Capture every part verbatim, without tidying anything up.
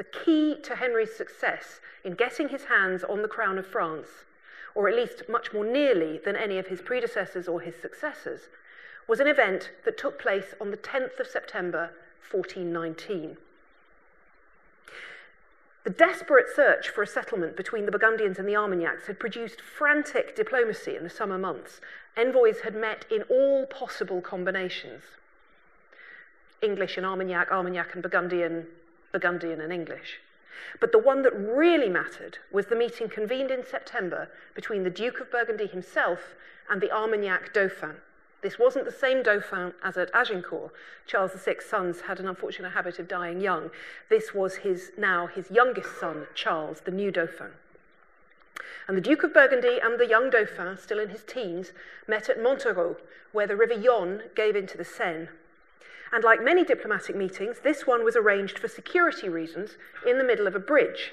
the key to Henry's success in getting his hands on the crown of France, or at least much more nearly than any of his predecessors or his successors, was an event that took place on the tenth of September, fourteen nineteen. The desperate search for a settlement between the Burgundians and the Armagnacs had produced frantic diplomacy in the summer months. Envoys had met in all possible combinations. English and Armagnac, Armagnac and Burgundian, Burgundian and English. But the one that really mattered was the meeting convened in September between the Duke of Burgundy himself and the Armagnac Dauphin. This wasn't the same Dauphin as at Agincourt. Charles the Sixth's sons had an unfortunate habit of dying young. This was his, now his youngest son, Charles, the new Dauphin. And the Duke of Burgundy and the young Dauphin, still in his teens, met at Montereau, where the River Yonne gave into the Seine. And like many diplomatic meetings, this one was arranged for security reasons in the middle of a bridge.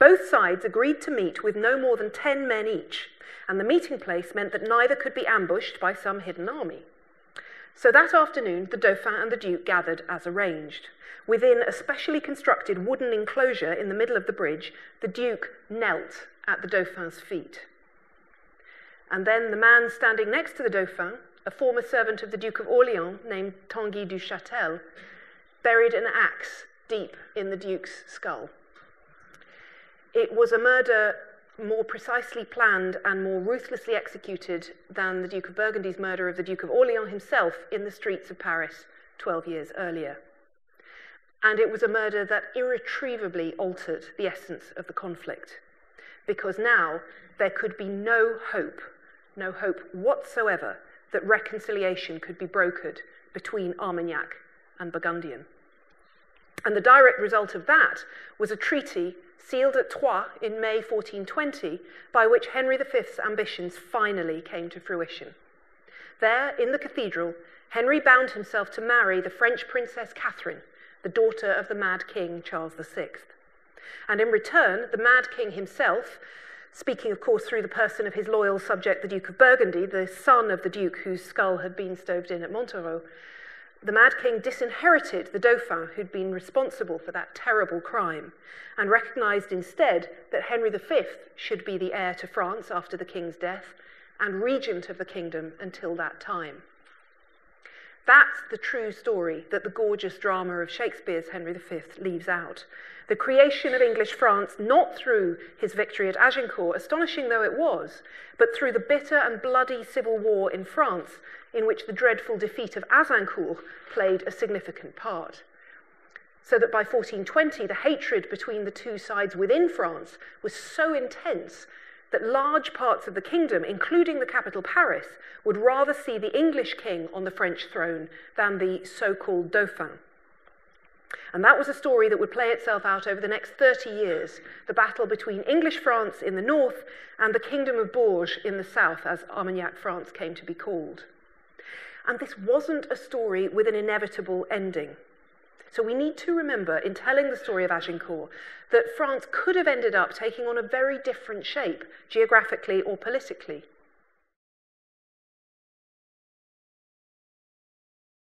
Both sides agreed to meet with no more than ten men each, and the meeting place meant that neither could be ambushed by some hidden army. So that afternoon, the Dauphin and the Duke gathered as arranged. Within a specially constructed wooden enclosure in the middle of the bridge, the Duke knelt at the Dauphin's feet. And then the man standing next to the Dauphin, a former servant of the Duke of Orleans named Tanguy du Châtel, buried an axe deep in the Duke's skull. It was a murder more precisely planned and more ruthlessly executed than the Duke of Burgundy's murder of the Duke of Orleans himself in the streets of Paris twelve years earlier. And it was a murder that irretrievably altered the essence of the conflict, because now there could be no hope, no hope whatsoever, that reconciliation could be brokered between Armagnac and Burgundian. And the direct result of that was a treaty sealed at Troyes in May fourteen twenty, by which Henry the Fifth's ambitions finally came to fruition. There, in the cathedral, Henry bound himself to marry the French Princess Catherine, the daughter of the Mad King Charles the Sixth. And in return, the Mad King himself, speaking, of course, through the person of his loyal subject, the Duke of Burgundy, the son of the Duke whose skull had been stowed in at Montereau, the Mad King disinherited the Dauphin who'd been responsible for that terrible crime and recognised instead that Henry the Fifth should be the heir to France after the King's death and regent of the kingdom until that time. That's the true story that the gorgeous drama of Shakespeare's Henry the Fifth leaves out. The creation of English France, not through his victory at Agincourt, astonishing though it was, but through the bitter and bloody civil war in France, in which the dreadful defeat of Azincourt played a significant part. So that by fourteen twenty, the hatred between the two sides within France was so intense that large parts of the kingdom, including the capital Paris, would rather see the English king on the French throne than the so-called Dauphin. And that was a story that would play itself out over the next thirty years, the battle between English France in the north and the Kingdom of Bourges in the south, as Armagnac France came to be called. And this wasn't a story with an inevitable ending. So we need to remember, in telling the story of Agincourt, that France could have ended up taking on a very different shape, geographically or politically.